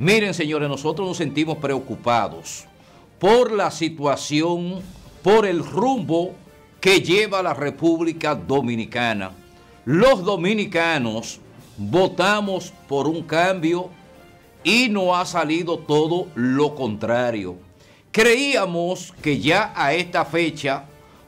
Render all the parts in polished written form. Miren, señores, nosotros nos sentimos preocupados por la situación, por el rumbo que lleva la República Dominicana. Los dominicanos votamos por un cambio y no ha salido todo lo contrario. Creíamos que ya a esta fecha,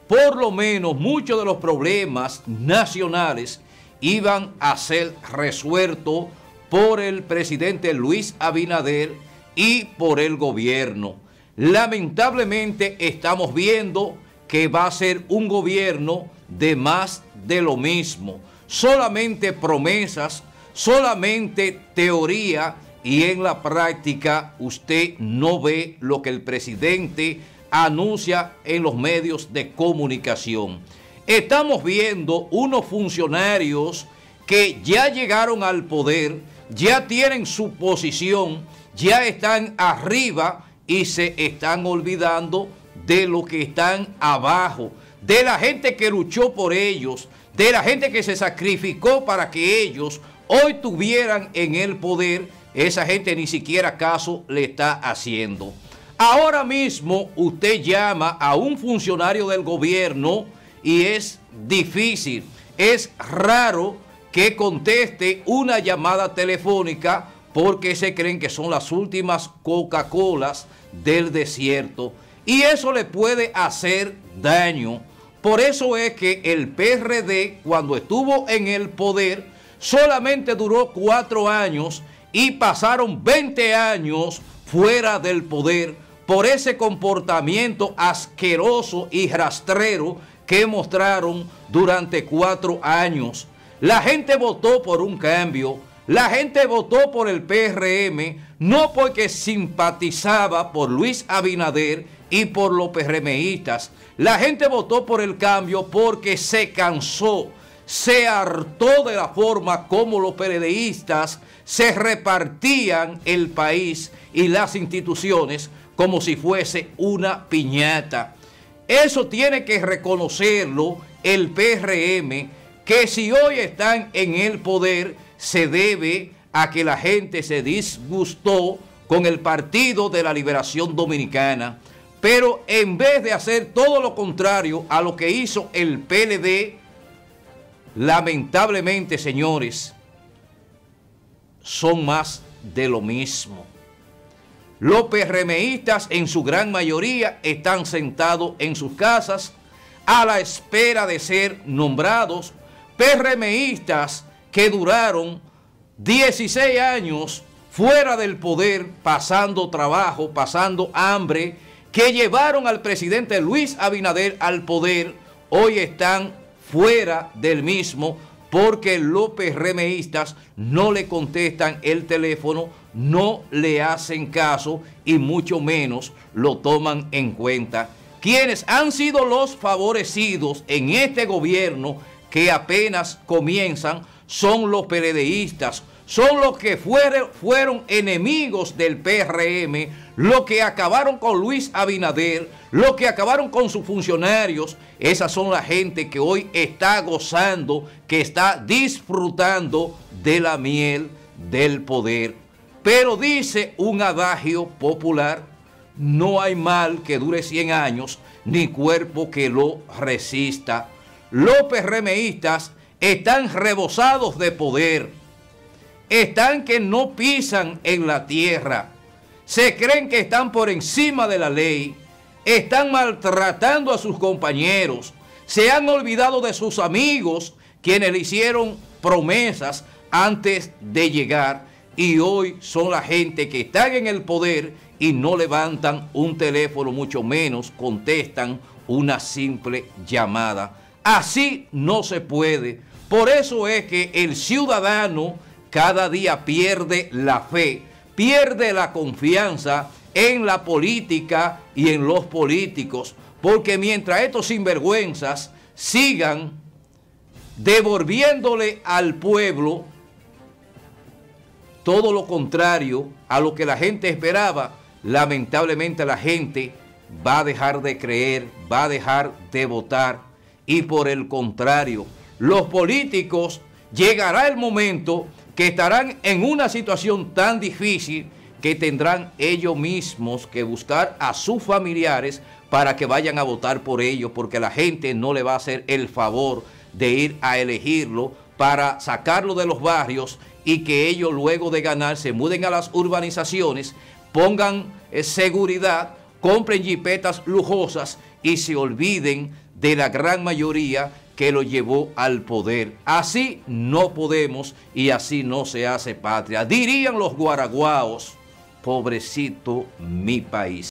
por lo menos muchos de los problemas nacionales iban a ser resueltos por el presidente Luis Abinader y por el gobierno. Lamentablemente estamos viendo que va a ser un gobierno de más de lo mismo. Solamente promesas, solamente teoría, y en la práctica usted no ve lo que el presidente anuncia en los medios de comunicación. Estamos viendo unos funcionarios que ya llegaron al poder, ya tienen su posición, ya están arriba y se están olvidando de lo que están abajo, de la gente que luchó por ellos, de la gente que se sacrificó para que ellos hoy tuvieran en el poder. Esa gente ni siquiera caso le está haciendo. Ahora mismo usted llama a un funcionario del gobierno y es difícil, es raro que conteste una llamada telefónica porque se creen que son las últimas Coca-Colas del desierto. Y eso le puede hacer daño. Por eso es que el PRD, cuando estuvo en el poder, solamente duró 4 años y pasaron 20 años fuera del poder por ese comportamiento asqueroso y rastrero que mostraron durante 4 años. La gente votó por un cambio, la gente votó por el PRM, no porque simpatizaba por Luis Abinader y por los PRMistas. La gente votó por el cambio porque se cansó, se hartó de la forma como los PLDistas se repartían el país y las instituciones como si fuese una piñata. Eso tiene que reconocerlo el PRM, que si hoy están en el poder se debe a que la gente se disgustó con el Partido de la Liberación Dominicana. Pero en vez de hacer todo lo contrario a lo que hizo el PLD, lamentablemente, señores, son más de lo mismo. Los PRMistas en su gran mayoría están sentados en sus casas a la espera de ser nombrados. PRMistas que duraron 16 años fuera del poder, pasando trabajo, pasando hambre, que llevaron al presidente Luis Abinader al poder, hoy están fuera del mismo, porque los PRMistas no le contestan el teléfono, no le hacen caso y mucho menos lo toman en cuenta. Quienes han sido los favorecidos en este gobierno que apenas comienzan son los PLDistas, son los que fueron enemigos del PRM, los que acabaron con Luis Abinader, los que acabaron con sus funcionarios. Esas son la gente que hoy está gozando, que está disfrutando de la miel del poder. Pero dice un adagio popular, no hay mal que dure 100 años, ni cuerpo que lo resista. Los PRMistas están rebosados de poder, están que no pisan en la tierra, se creen que están por encima de la ley, están maltratando a sus compañeros, se han olvidado de sus amigos, quienes le hicieron promesas antes de llegar, y hoy son la gente que están en el poder y no levantan un teléfono, mucho menos contestan una simple llamada. Así no se puede. Por eso es que el ciudadano cada día pierde la fe, pierde la confianza en la política y en los políticos, porque mientras estos sinvergüenzas sigan devolviéndole al pueblo todo lo contrario a lo que la gente esperaba, lamentablemente la gente va a dejar de creer, va a dejar de votar, y por el contrario, los políticos llegará el momento que estarán en una situación tan difícil que tendrán ellos mismos que buscar a sus familiares para que vayan a votar por ellos, porque la gente no le va a hacer el favor de ir a elegirlo para sacarlo de los barrios y que ellos luego de ganar se muden a las urbanizaciones, pongan seguridad, compren jipetas lujosas y se olviden de la gran mayoría que lo llevó al poder. Así no podemos y así no se hace patria. Dirían los guaraguaos, pobrecito mi país.